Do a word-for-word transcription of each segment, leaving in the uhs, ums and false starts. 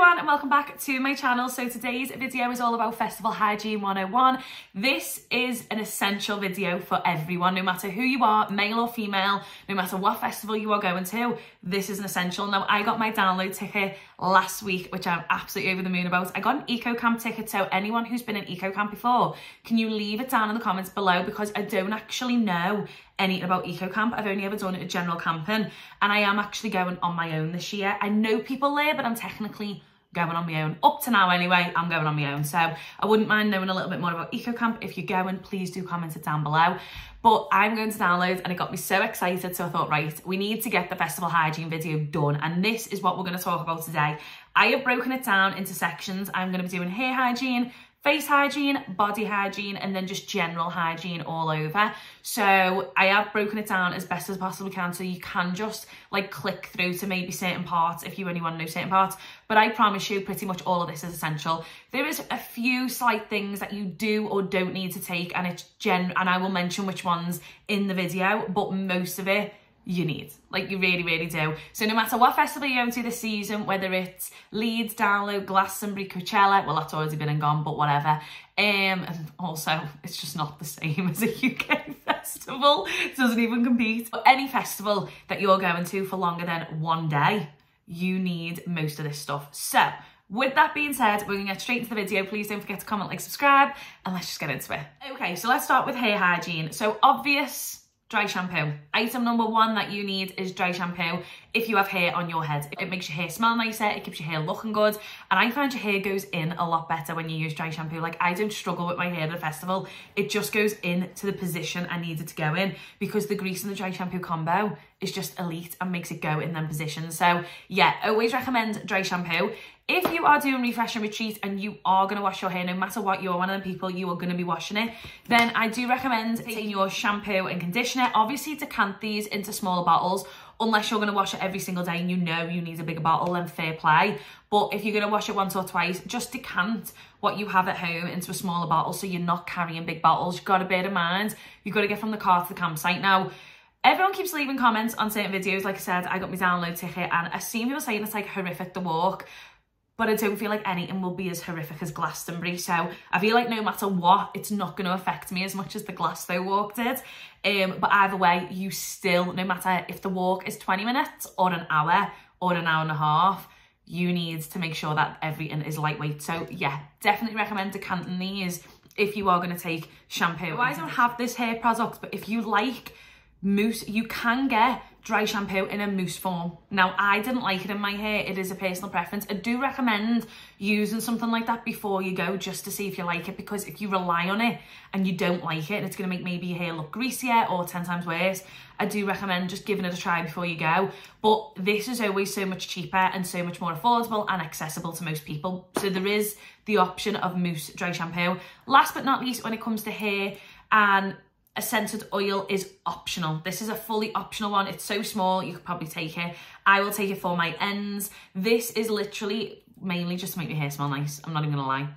everyone and welcome back to my channel. So today's video is all about Festival Hygiene one oh one. This is an essential video for everyone, no matter who you are, male or female, no matter what festival you are going to, this is an essential. Now, I got my Download ticket last week, which I'm absolutely over the moon about. I got an EcoCamp ticket, so anyone who's been in EcoCamp before, can you leave it down in the comments below, because I don't actually know anything about EcoCamp. I've only ever done it at general camping, and I am actually going on my own this year. I know people there, but I'm technically going on my own. Up to now anyway, I'm going on my own. So I wouldn't mind knowing a little bit more about EcoCamp. If you're going, please do comment it down below. But I'm going to Download, and it got me so excited. So I thought, right, we need to get the festival hygiene video done. And this is what we're going to talk about today. I have broken it down into sections. I'm going to be doing hair hygiene, face hygiene, body hygiene, and then just general hygiene all over. So I have broken it down as best as possibly can, so you can just like click through to maybe certain parts if you only want to know certain parts. But I promise you pretty much all of this is essential. There is a few slight things that you do or don't need to take, and it's gen and I will mention which ones in the video, but most of it you need, like you really, really do. So no matter what festival you're going to this season, whether it's Leeds, Download, Glastonbury, Coachella, well, that's already been and gone, but whatever. Um, and also, it's just not the same as a U K festival. It doesn't even compete. But any festival that you're going to for longer than one day, you need most of this stuff. So with that being said, we're going to get straight into the video. Please don't forget to comment, like, subscribe, and let's just get into it. Okay, so let's start with hair hygiene. So obvious... dry shampoo. Item number one that you need is dry shampoo if you have hair on your head. It makes your hair smell nicer, it keeps your hair looking good, and I find your hair goes in a lot better when you use dry shampoo. Like, I don't struggle with my hair at a festival. It just goes in to the position I needed to go in, because the grease and the dry shampoo combo is just elite and makes it go in them positions. So yeah, always recommend dry shampoo. If you are doing refresh and retreat and you are going to wash your hair, no matter what, you're one of the people, you are going to be washing it, then I do recommend taking your shampoo and conditioner. Obviously, decant these into smaller bottles, unless you're going to wash it every single day and you know you need a bigger bottle, then fair play. But if you're going to wash it once or twice, just decant what you have at home into a smaller bottle so you're not carrying big bottles. You've got to bear in mind, you've got to get from the car to the campsite. Now, everyone keeps leaving comments on certain videos. Like I said, I got my Download ticket, and I've seen people saying it's like horrific, the walk. But I don't feel like anything will be as horrific as Glastonbury. So I feel like no matter what, it's not going to affect me as much as the Glastonbury walk did. Um, but either way, you still, no matter if the walk is twenty minutes or an hour or an hour and a half, you need to make sure that everything is lightweight. So yeah, definitely recommend decanting these if you are going to take shampoo. I don't have this hair product, but if you like mousse, you can get dry shampoo in a mousse form. Now, I didn't like it in my hair. It is a personal preference. I do recommend using something like that before you go, just to see if you like it, because if you rely on it and you don't like it, it's going to make maybe your hair look greasier or ten times worse. I do recommend just giving it a try before you go. But this is always so much cheaper and so much more affordable and accessible to most people. So there is the option of mousse dry shampoo. Last but not least, when it comes to hair, and a scented oil is optional. This is a fully optional one. It's so small, you could probably take it. I will take it for my ends. This is literally mainly just to make your hair smell nice. I'm not even gonna lie.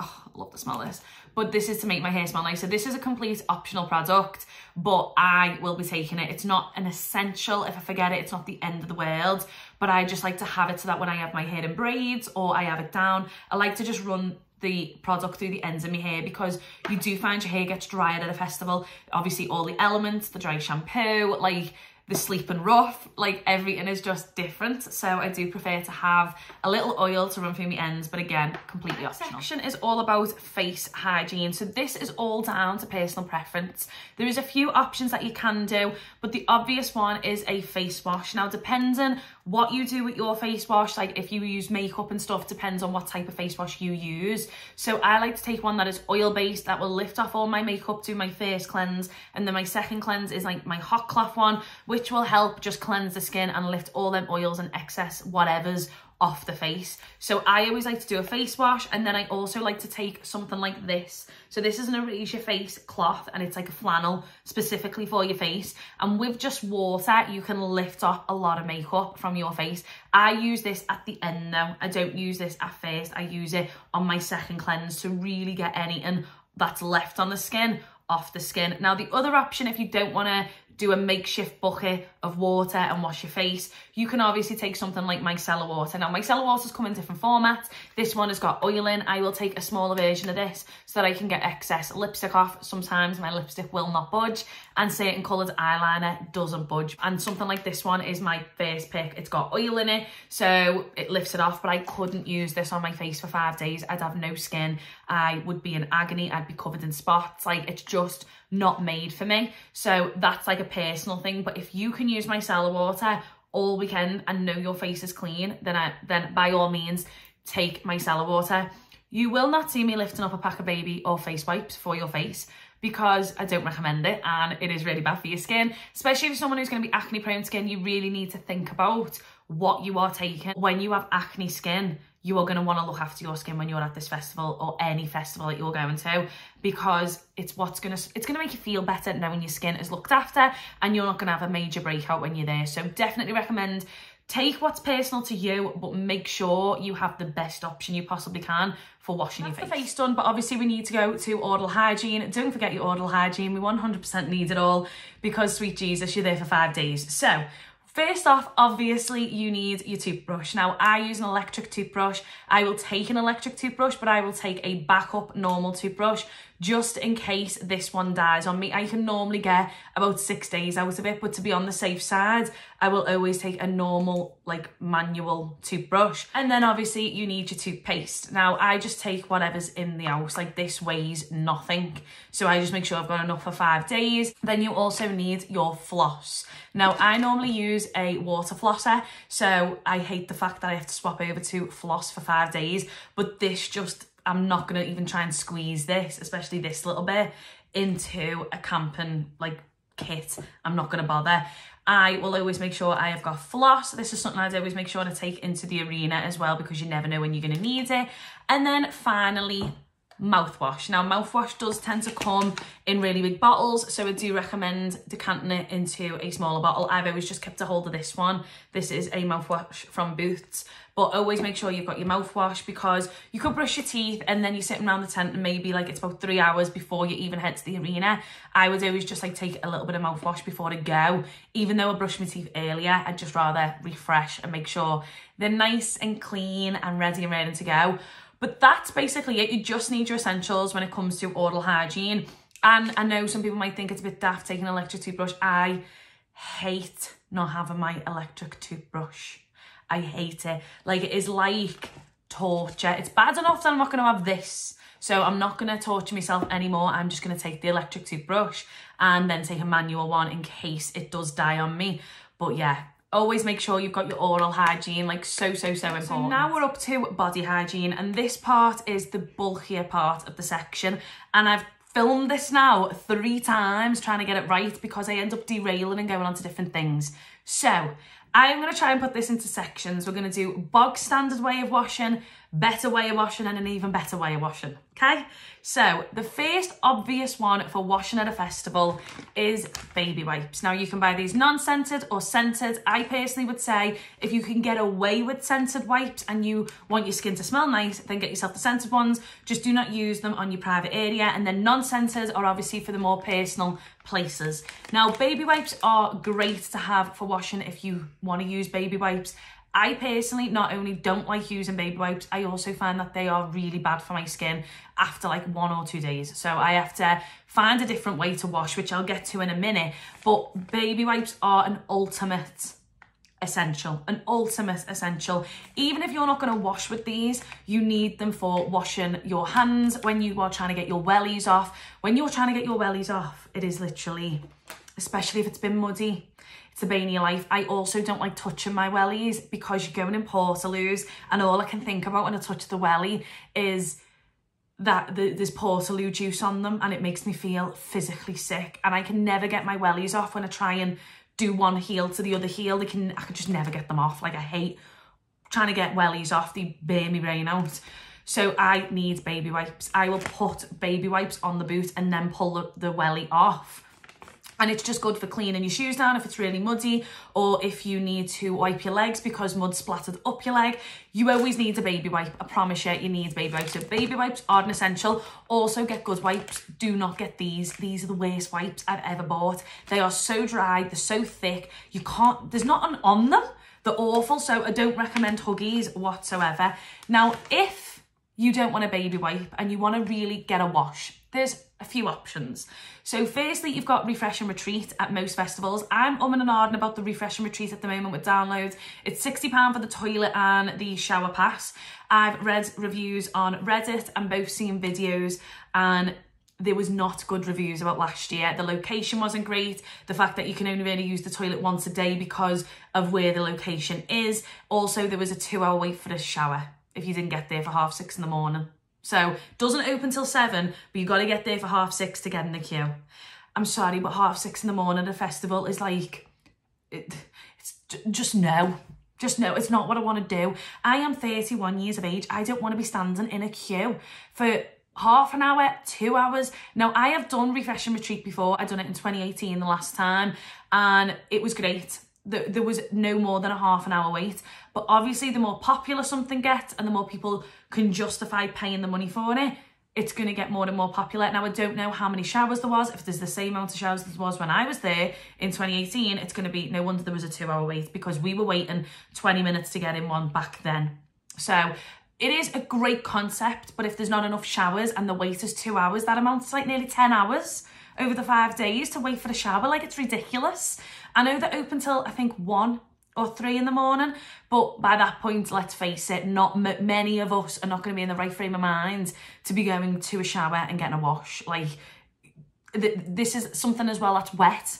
Oh, I love the smell of this. But this is to make my hair smell nice. So this is a complete optional product, but I will be taking it. It's not an essential. If I forget it, it's not the end of the world. But I just like to have it so that when I have my hair in braids or I have it down, I like to just run the product through the ends of my hair, because you do find your hair gets drier at a festival. Obviously, all the elements, the dry shampoo, like the sleeping rough, like everything is just different. So I do prefer to have a little oil to run through my ends, but again, completely optional. This section is all about face hygiene. So this is all down to personal preference. There is a few options that you can do, but the obvious one is a face wash. Now, depending what you do with your face wash, like if you use makeup and stuff, depends on what type of face wash you use. So I like to take one that is oil-based, that will lift off all my makeup, do my first cleanse, and then my second cleanse is like my hot cloth one, which which will help just cleanse the skin and lift all them oils and excess whatever's off the face. So I always like to do a face wash, and then I also like to take something like this. So this is an Erasia face cloth, and it's like a flannel specifically for your face. And with just water, you can lift off a lot of makeup from your face. I use this at the end though. I don't use this at first. I use it on my second cleanse to really get anything that's left on the skin off the skin. Now, the other option, if you don't want to do a makeshift bucket of water and wash your face. You can obviously take something like micellar water. Now, micellar water's come in different formats. This one has got oil in. I will take a smaller version of this so that I can get excess lipstick off. Sometimes my lipstick will not budge and certain coloured eyeliner doesn't budge. And something like this one is my first pick. It's got oil in it, so it lifts it off, but I couldn't use this on my face for five days. I'd have no skin. I would be in agony. I'd be covered in spots. Like, it's just not made for me. So that's like a personal thing. But if you can use micellar water all weekend and know your face is clean, then I then by all means take micellar water. You will not see me lifting up a pack of baby or face wipes for your face, because I don't recommend it and it is really bad for your skin. Especially if you're someone who's going to be acne prone skin, you really need to think about what you are taking. When you have acne skin, you are going to want to look after your skin when you're at this festival or any festival that you're going to, because it's what's going to, it's going to make you feel better knowing your skin is looked after and you're not going to have a major breakout when you're there. So definitely recommend take what's personal to you, but make sure you have the best option you possibly can for washing That's your face. The face done, but obviously we need to go to oral hygiene. Don't forget your oral hygiene. We one hundred percent need it all because, sweet Jesus, you're there for five days. So first off, obviously, you need your toothbrush. Now, I use an electric toothbrush. I will take an electric toothbrush, but I will take a backup normal toothbrush just in case this one dies on me. I can normally get about six days out of it, but to be on the safe side, I will always take a normal, like, manual toothbrush. And then, obviously, you need your toothpaste. Now, I just take whatever's in the house. Like, this weighs nothing, so I just make sure I've got enough for five days. Then you also need your floss. Now, I normally use a water flosser, so I hate the fact that I have to swap over to floss for five days, but this just, I'm not gonna even try and squeeze this, especially this little bit, into a camping like kit. I'm not gonna bother. I will always make sure I have got floss. This is something I'd always make sure to take into the arena as well, because you never know when you're gonna need it. And then finally, mouthwash. Now, mouthwash does tend to come in really big bottles, so I do recommend decanting it into a smaller bottle. I've always just kept a hold of this one. This is a mouthwash from Boots, but always make sure you've got your mouthwash, because you could brush your teeth and then you're sitting around the tent and maybe like it's about three hours before you even head to the arena. I would always just like take a little bit of mouthwash before I go. Even though I brushed my teeth earlier, I'd just rather refresh and make sure they're nice and clean and ready and ready to go. But that's basically it. You just need your essentials when it comes to oral hygiene. And I know some people might think it's a bit daft taking an electric toothbrush. I hate not having my electric toothbrush. I hate it. Like, it is like torture. It's bad enough that I'm not going to have this, so I'm not going to torture myself anymore. I'm just going to take the electric toothbrush and then take a manual one in case it does die on me. But yeah, always make sure you've got your oral hygiene, like, so, so, so important. So now we're up to body hygiene, and this part is the bulkier part of the section. And I've filmed this now three times trying to get it right, because I end up derailing and going on to different things. So I am going to try and put this into sections. We're going to do bog standard way of washing, better way of washing, and an even better way of washing, okay? So the first obvious one for washing at a festival is baby wipes. Now, you can buy these non-scented or scented. I personally would say if you can get away with scented wipes and you want your skin to smell nice, then get yourself the scented ones. Just do not use them on your private area. And then non-scented are obviously for the more personal places. Now, baby wipes are great to have for washing if you want to use baby wipes. I personally not only don't like using baby wipes, I also find that they are really bad for my skin after like one or two days. So I have to find a different way to wash, which I'll get to in a minute. But baby wipes are an ultimate essential, an ultimate essential. Even if you're not going to wash with these, you need them for washing your hands when you are trying to get your wellies off. When you're trying to get your wellies off, it is literally, especially if it's been muddy, it's the bane of your life. I also don't like touching my wellies, because you're going in Portaloos, and all I can think about when I touch the welly is that there's Portaloo juice on them, and it makes me feel physically sick. And I can never get my wellies off when I try and do one heel to the other heel. They can, I could just never get them off. Like, I hate trying to get wellies off. They burn me brain out. So I need baby wipes. I will put baby wipes on the boot and then pull the, the welly off. And it's just good for cleaning your shoes down if it's really muddy, or if you need to wipe your legs because mud splattered up your leg. You always need a baby wipe. I promise you, you need baby wipes. So baby wipes are an essential. Also get good wipes. Do not get these. These are the worst wipes I've ever bought. They are so dry. They're so thick. You can't, there's not an on them. They're awful. So I don't recommend Huggies whatsoever. Now, if you don't want a baby wipe and you want to really get a wash, there's a few options. So firstly, you've got Refresh and Retreat at most festivals. I'm umming and ahhing about the Refresh and Retreat at the moment with Download. It's sixty pounds for the toilet and the shower pass. I've read reviews on Reddit and both seen videos, and there was not good reviews about last year. The location wasn't great. The fact that you can only really use the toilet once a day because of where the location is. Also, there was a two hour wait for a shower if you didn't get there for half six in the morning. So doesn't open till seven, but you've got to get there for half six to get in the queue. I'm sorry, but half six in the morning at a festival is like, it, it's just no. Just no, it's not what I want to do. I am thirty-one years of age. I don't want to be standing in a queue for half an hour, two hours. Now, I have done Refresh and Retreat before. I've done it in twenty eighteen, the last time, and it was great. There was no more than a half an hour wait. But obviously, the more popular something gets and the more people can justify paying the money for it, it's going to get more and more popular. Now, I don't know how many showers there was. If there's the same amount of showers there was when I was there in twenty eighteen, it's going to be no wonder there was a two hour wait, because we were waiting twenty minutes to get in one back then. So it is a great concept, but if there's not enough showers and the wait is two hours, that amounts to like nearly ten hours over the five days to wait for a shower. Like, it's ridiculous. I know they're open till, I think, one or three in the morning, but by that point, let's face it, not m many of us are not going to be in the right frame of mind to be going to a shower and getting a wash. Like, th this is something as well that's wet,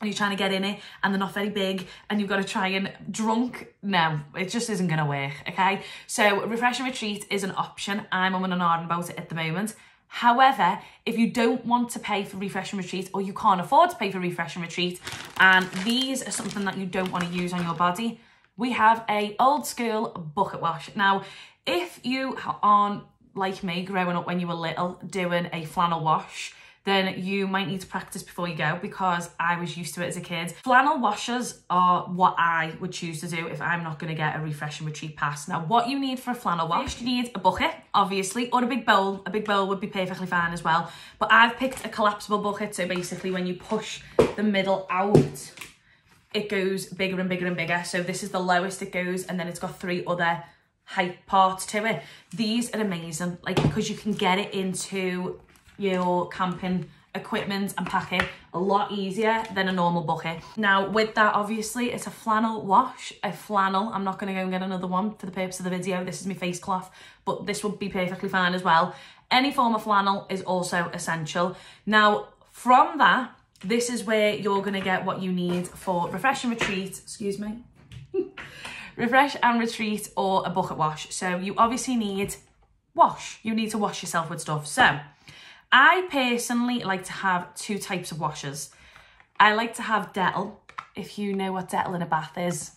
and you're trying to get in it, and they're not very big, and you've got to try and drunk. No, it just isn't going to work, okay? So Refresh and Retreat is an option. I'm umming and ahhing about it at the moment. However, if you don't want to pay for Refresh and Retreat, or you can't afford to pay for Refresh and Retreat, and these are something that you don't want to use on your body, we have a old school bucket wash. Now, if you aren't like me, growing up when you were little, doing a flannel wash, then you might need to practice before you go, because I was used to it as a kid. Flannel washes are what I would choose to do if I'm not going to get a Refresh and Retreat pass. Now, what you need for a flannel wash, you need a bucket, obviously, or a big bowl. A big bowl would be perfectly fine as well. But I've picked a collapsible bucket, so basically when you push the middle out, it goes bigger and bigger and bigger. So this is the lowest it goes, and then it's got three other height parts to it. These are amazing, like, because you can get it into your camping equipment and pack it a lot easier than a normal bucket. Now, with that, obviously, it's a flannel wash, a flannel. I'm not gonna go and get another one for the purpose of the video. This is my face cloth, but this would be perfectly fine as well. Any form of flannel is also essential. Now, from that, this is where you're gonna get what you need for Refresh and Retreat, excuse me. Refresh and Retreat or a bucket wash. So you obviously need wash. You need to wash yourself with stuff. So I personally like to have two types of washers. I like to have Dettol. If you know what Dettol in a bath is,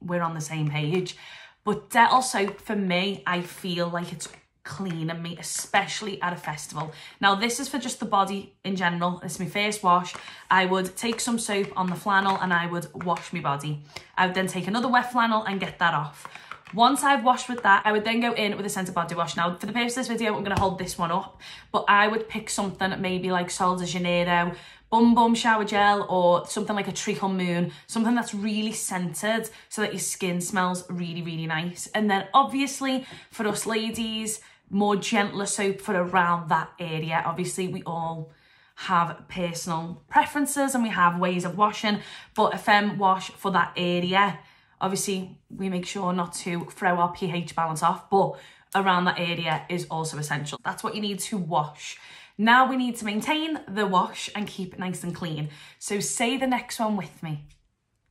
we're on the same page. But Dettol soap, for me, I feel like it's cleaning me, especially at a festival. Now, this is for just the body in general. This is my first wash. I would take some soap on the flannel and I would wash my body. I would then take another wet flannel and get that off. Once I've washed with that, I would then go in with a scented body wash. Now, for the purpose of this video, I'm going to hold this one up, but I would pick something maybe like Sol de Janeiro Bum Bum Shower Gel, or something like a Treacle Moon, something that's really scented so that your skin smells really, really nice. And then obviously, for us ladies, more gentler soap for around that area. Obviously, we all have personal preferences and we have ways of washing, but a femme wash for that area. Obviously, we make sure not to throw our pH balance off, but around that area is also essential. That's what you need to wash. Now we need to maintain the wash and keep it nice and clean. So say the next one with me.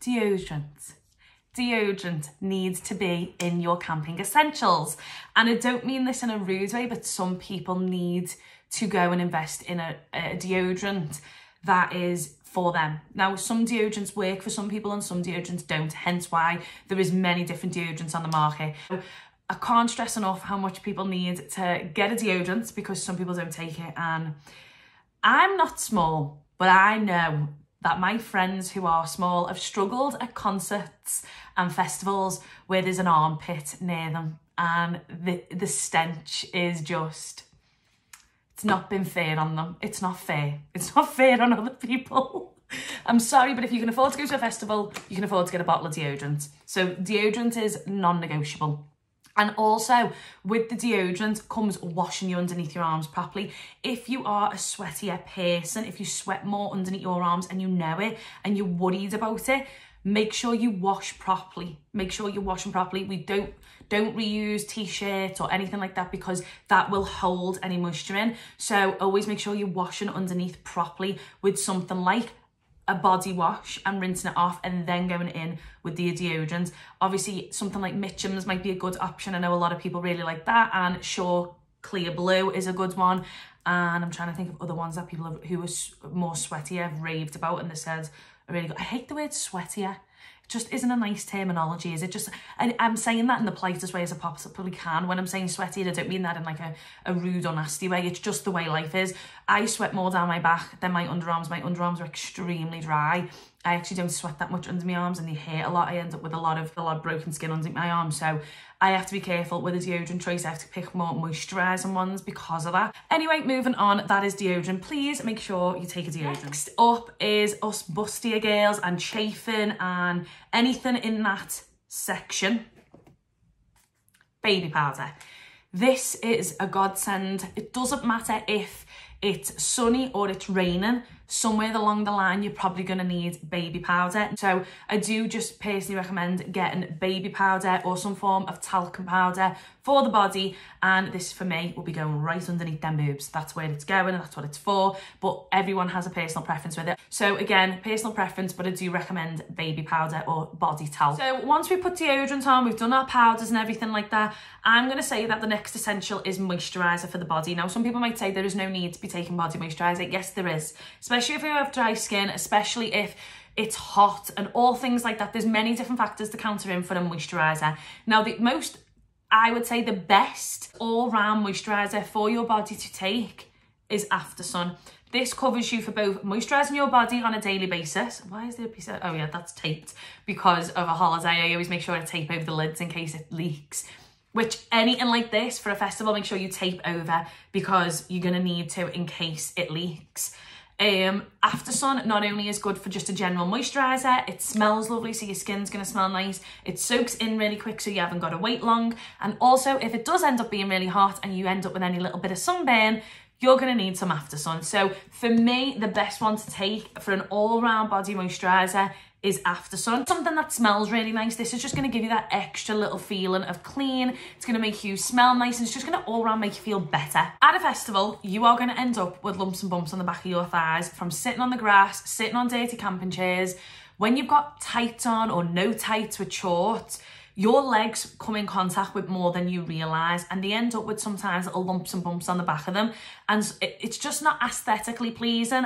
Deodorant. Deodorant needs to be in your camping essentials. And I don't mean this in a rude way, but some people need to go and invest in a, a deodorant that is for them. Now, some deodorants work for some people and some deodorants don't, hence why there is many different deodorants on the market. I can't stress enough how much people need to get a deodorant, because some people don't take it. And I'm not small, But I know that my friends who are small have struggled at concerts and festivals where there's an armpit near them, and the, the stench is just, it's not been fair on them. It's not fair. It's not fair on other people. I'm sorry, but if you can afford to go to a festival, you can afford to get a bottle of deodorant. So deodorant is non-negotiable. And also, with the deodorant comes washing you underneath your arms properly. If you are a sweatier person, if you sweat more underneath your arms and you know it and you're worried about it, make sure you wash properly. Make sure you're washing properly. We don't, don't reuse t-shirts or anything like that, because that will hold any moisture in. So always make sure you're washing underneath properly with something like a body wash and rinsing it off and then going in with the deodorant. Obviously, something like Mitchum's might be a good option. I know a lot of people really like that, and sure, Clear Blue is a good one. And I'm trying to think of other ones that people have, who are more sweaty have raved about, and they said, I really good. I hate the word sweatier. It just isn't a nice terminology, is it? Just, I, I'm saying that in the politest way as I possibly can. When I'm saying sweaty, I don't mean that in like a, a rude or nasty way. It's just the way life is. I sweat more down my back than my underarms. My underarms are extremely dry. I actually don't sweat that much under my arms, and they hurt a lot. I end up with a lot of a lot of broken skin under my arms. So I have to be careful with the deodorant choice. I have to pick more moisturising ones because of that. Anyway, moving on, that is deodorant. Please make sure you take a deodorant. Next up is us bustier girls and chafing and anything in that section. Baby powder. This is a godsend. It doesn't matter if it's sunny or it's raining, somewhere along the line you're probably going to need baby powder. So I do just personally recommend getting baby powder or some form of talcum powder for the body, and this for me will be going right underneath them boobs. That's where it's going and that's what it's for, but everyone has a personal preference with it. So again, personal preference, but I do recommend baby powder or body talc. So once we put deodorant on, we've done our powders and everything like that, I'm going to say that the next essential is moisturiser for the body. Now some people might say there is no need to be taking body moisturiser. Yes there is, especially Especially if you have dry skin, especially if it's hot and all things like that. There's many different factors to counter in for a moisturiser. Now, the most, I would say the best all-round moisturiser for your body to take is After Sun. This covers you for both moisturising your body on a daily basis. Why is there a piece of, oh yeah, that's taped because of a holiday. I always make sure I tape over the lids in case it leaks. Which anything like this for a festival, make sure you tape over because you're going to need to in case it leaks. Um, After Sun not only is good for just a general moisturiser, it smells lovely, so your skin's going to smell nice. It soaks in really quick, so you haven't got to wait long. And also, if it does end up being really hot and you end up with any little bit of sunburn, you're going to need some After Sun. So for me, the best one to take for an all-round body moisturiser is After Sun. Something that smells really nice. This is just going to give you that extra little feeling of clean. It's going to make you smell nice, and it's just going to all around make you feel better. At a festival, you are going to end up with lumps and bumps on the back of your thighs from sitting on the grass, sitting on dirty camping chairs. When you've got tights on or no tights with shorts, your legs come in contact with more than you realise, and they end up with sometimes little lumps and bumps on the back of them, and it's just not aesthetically pleasing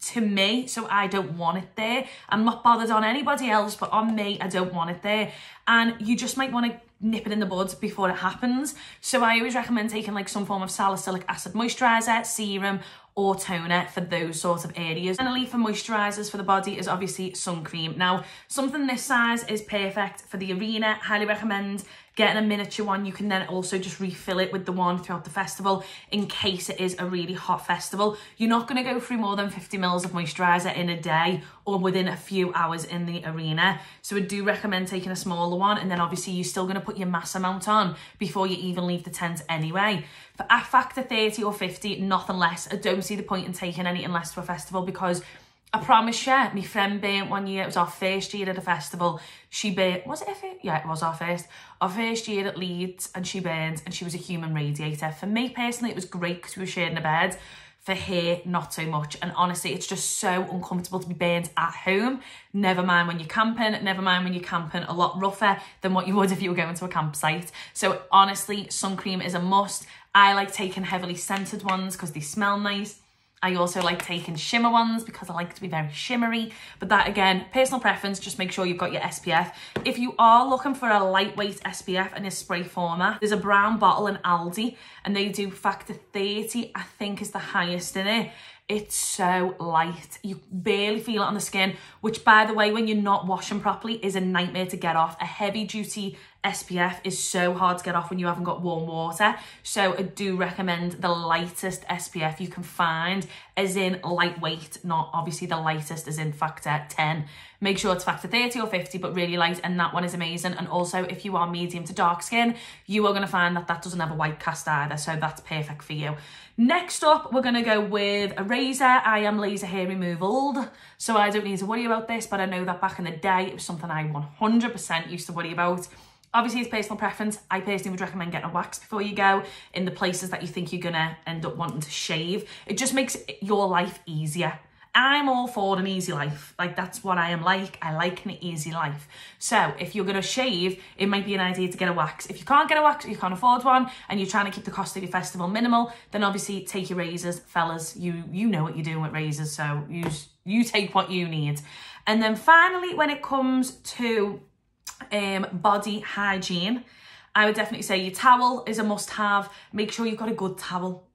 to me, so I don't want it there. I'm not bothered on anybody else, but on me, I don't want it there. And you just might want to nip it in the bud before it happens. So I always recommend taking like some form of salicylic acid moisturiser, serum, or toner for those sorts of areas. Finally, for moisturisers for the body is obviously sun cream. Now, something this size is perfect for the arena. Highly recommend getting a miniature one. You can then also just refill it with the one throughout the festival in case it is a really hot festival. You're not going to go through more than fifty mils of moisturiser in a day or within a few hours in the arena. So I do recommend taking a smaller one, and then obviously you're still going to put your mass amount on before you even leave the tent anyway. For a factor thirty or fifty, nothing less. I don't see the point in taking anything less to a festival, because I promise you, my friend burnt one year. It was our first year at a festival. She burnt, was it a first? Yeah, it was our first. Our first year at Leeds, and she burnt, and she was a human radiator. For me personally, it was great because we were sharing a bed. For her, not so much. And honestly, it's just so uncomfortable to be burnt at home. Never mind when you're camping, never mind when you're camping a lot rougher than what you would if you were going to a campsite. So honestly, sun cream is a must. I like taking heavily scented ones because they smell nice. I also like taking shimmer ones because I like to be very shimmery. But that, again, personal preference, just make sure you've got your S P F. If you are looking for a lightweight S P F in a spray format, there's a brown bottle in Aldi, and they do factor thirty, I think is the highest in it. It's so light. You barely feel it on the skin, which, by the way, when you're not washing properly, is a nightmare to get off. A heavy-duty S P F is so hard to get off when you haven't got warm water. So I do recommend the lightest S P F you can find, as in lightweight, not obviously the lightest as in factor ten. Make sure it's factor thirty or fifty, but really light, and that one is amazing. And also, if you are medium to dark skin, you are going to find that that doesn't have a white cast either, so that's perfect for you. Next up, we're going to go with Erasia. I am laser hair removal, so I don't need to worry about this, but I know that back in the day, it was something I one hundred percent used to worry about. Obviously, it's personal preference. I personally would recommend getting a wax before you go in the places that you think you're gonna end up wanting to shave. It just makes your life easier. I'm all for an easy life. Like, that's what I am like. I like an easy life. So if you're gonna shave, it might be an idea to get a wax. If you can't get a wax, or you can't afford one, and you're trying to keep the cost of your festival minimal, then obviously take your razors. Fellas, you, you know what you're doing with razors, so you, you take what you need. And then finally, when it comes to um body hygiene, I would definitely say your towel is a must-have. Make sure you've got a good towel,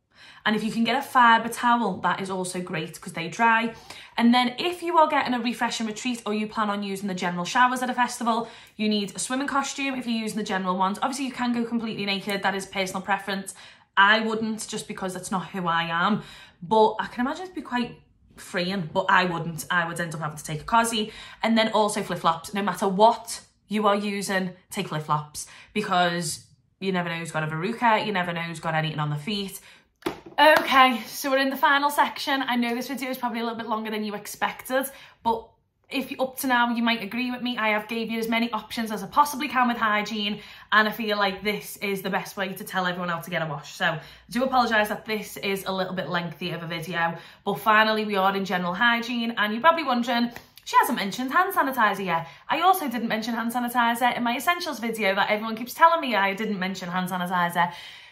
and if you can get a fiber towel, that is also great because they dry. And then if you are getting a refresh and retreat, or you plan on using the general showers at a festival, you need a swimming costume. If you're using the general ones, obviously you can go completely naked, that is personal preference. I wouldn't, just because that's not who I am, but I can imagine it'd be quite freeing. But I wouldn't, I would end up having to take a cosy. And then also flip-flops. No matter what you are using, take flip-flops, because you never know who's got a verruca, you never know who's got anything on the feet. Okay, so we're in the final section. I know this video is probably a little bit longer than you expected, but if you up to now, you might agree with me. I have gave you as many options as I possibly can with hygiene, and I feel like this is the best way to tell everyone how to get a wash. So I do apologise that this is a little bit lengthy of a video, but finally we are in general hygiene, and you're probably wondering, she hasn't mentioned hand sanitizer yet. I also didn't mention hand sanitizer in my essentials video that everyone keeps telling me I didn't mention hand sanitizer.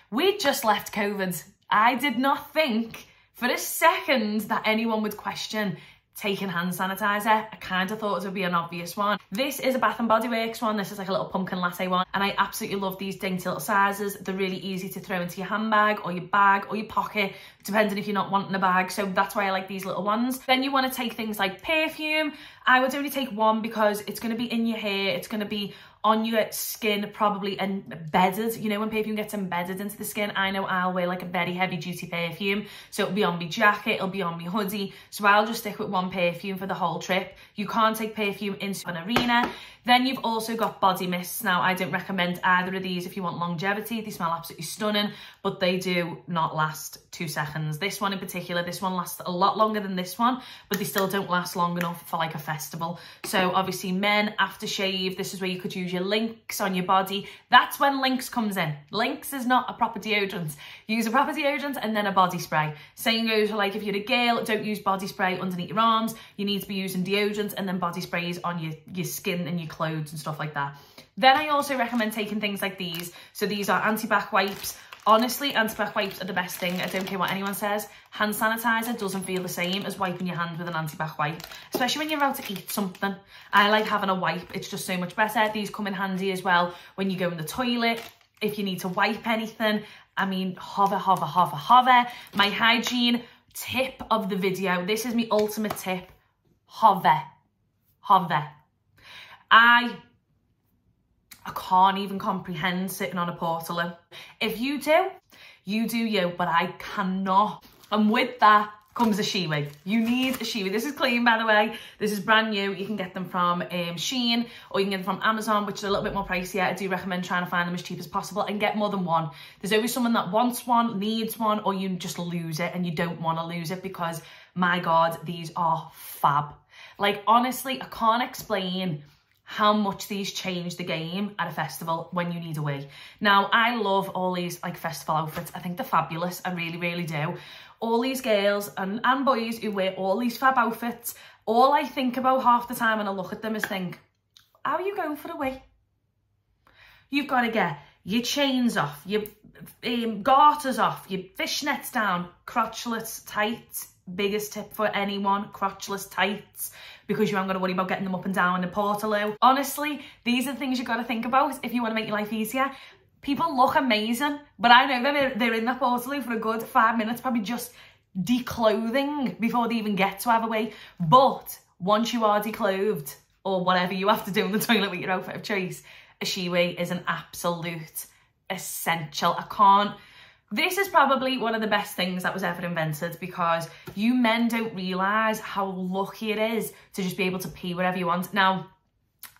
We just left COVID. I did not think for a second that anyone would question taking hand sanitizer. I kind of thought it would be an obvious one. This is a Bath and Body Works one. This is like a little pumpkin latte one, and I absolutely love these dainty little sizes. They're really easy to throw into your handbag or your bag or your pocket, depending if you're not wanting a bag. So that's why I like these little ones. Then you want to take things like perfume. I would only take one because it's going to be in your hair, it's going to be on your skin probably, embedded. You know when perfume gets embedded into the skin? I know I'll wear like a very heavy duty perfume, so it'll be on my jacket, it'll be on my hoodie, so I'll just stick with one perfume for the whole trip. You can't take perfume into an arena. Then you've also got body mists. Now, I don't recommend either of these if you want longevity. They smell absolutely stunning, but they do not last two seconds. This one in particular, this one lasts a lot longer than this one, but they still don't last long enough for like a festival. So obviously men, after shave, this is where you could use your Lynx on your body. That's when Lynx comes in. Lynx is not a proper deodorant. Use a proper deodorant and then a body spray. Same goes for like if you're a girl, don't use body spray underneath your arms. You need to be using deodorant and then body sprays on your, your skin and your clothes and stuff like that. Then I also recommend taking things like these. So these are anti-back wipes. Honestly, anti-back wipes are the best thing. I don't care what anyone says. Hand sanitizer doesn't feel the same as wiping your hand with an anti-back wipe, especially when you're out to eat something. I like having a wipe. It's just so much better. These come in handy as well when you go in the toilet, if you need to wipe anything. I mean, hover, hover, hover, hover. My hygiene tip of the video. This is my ultimate tip. Hover. Hover. I... I can't even comprehend sitting on a portalo. If you do, you do you, but I cannot. And with that comes a Shewee. You need a Shewee. This is clean, by the way. This is brand new. You can get them from um, Shein, or you can get them from Amazon, which is a little bit more pricier. I do recommend trying to find them as cheap as possible and get more than one. There's always someone that wants one, needs one, or you just lose it, and you don't want to lose it because, my God, these are fab. Like, honestly, I can't explain how much these change the game at a festival when you need a wee. Now, I love all these like festival outfits. I think they're fabulous. I really, really do. All these girls and, and boys who wear all these fab outfits, all I think about half the time when I look at them is think, how are you going for a wee? You've got to get your chains off, your um, garters off, your fishnets down, crotchless tights. Biggest tip for anyone, crotchless tights, because you aren't going to worry about getting them up and down in the portalo. Honestly, these are the things you've got to think about if you want to make your life easier. People look amazing, but I know that they're, they're in the portalo for a good five minutes, probably just declothing before they even get to have a wee. But once you are declothed, or whatever you have to do in the toilet with your outfit of choice, a Shewee is an absolute essential. I can't... This is probably one of the best things that was ever invented, because you men don't realise how lucky it is to just be able to pee wherever you want. Now,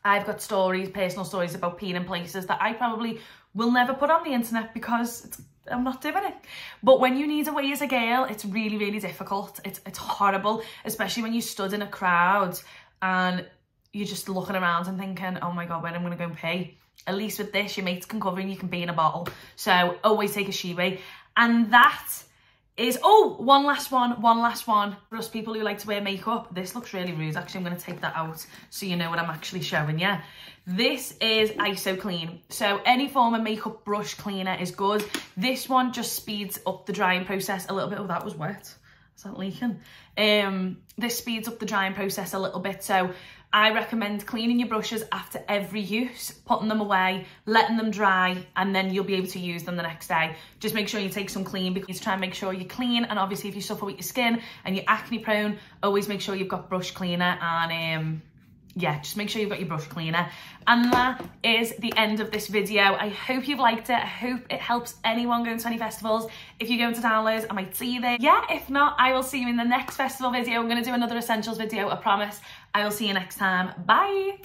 I've got stories, personal stories about peeing in places that I probably will never put on the internet because it's, I'm not doing it. But when you need a wee as a girl, it's really, really difficult. It's, it's horrible, especially when you stood in a crowd and you're just looking around and thinking, oh my God, when am I going to go and pee? At least with this, your mates can cover and you can be in a bottle. So always take a Shewee. And that is, oh, one last one, one last one. For us people who like to wear makeup, this looks really rude. Actually, I'm going to take that out so you know what I'm actually showing you. This is I S O Clean. So any form of makeup brush cleaner is good. This one just speeds up the drying process a little bit. Oh, that was wet. Is that leaking? Um, this speeds up the drying process a little bit. So I recommend cleaning your brushes after every use, putting them away, letting them dry, and then you'll be able to use them the next day. Just make sure you take some clean, because try and make sure you're clean. And obviously if you suffer with your skin and you're acne prone, always make sure you've got brush cleaner, and um, yeah, just make sure you've got your brush cleaner. And that is the end of this video. I hope you've liked it. I hope it helps anyone going to any festivals. If you're going to Download, I might see you there. Yeah, if not, I will see you in the next festival video. I'm going to do another essentials video, I promise. I will see you next time. Bye.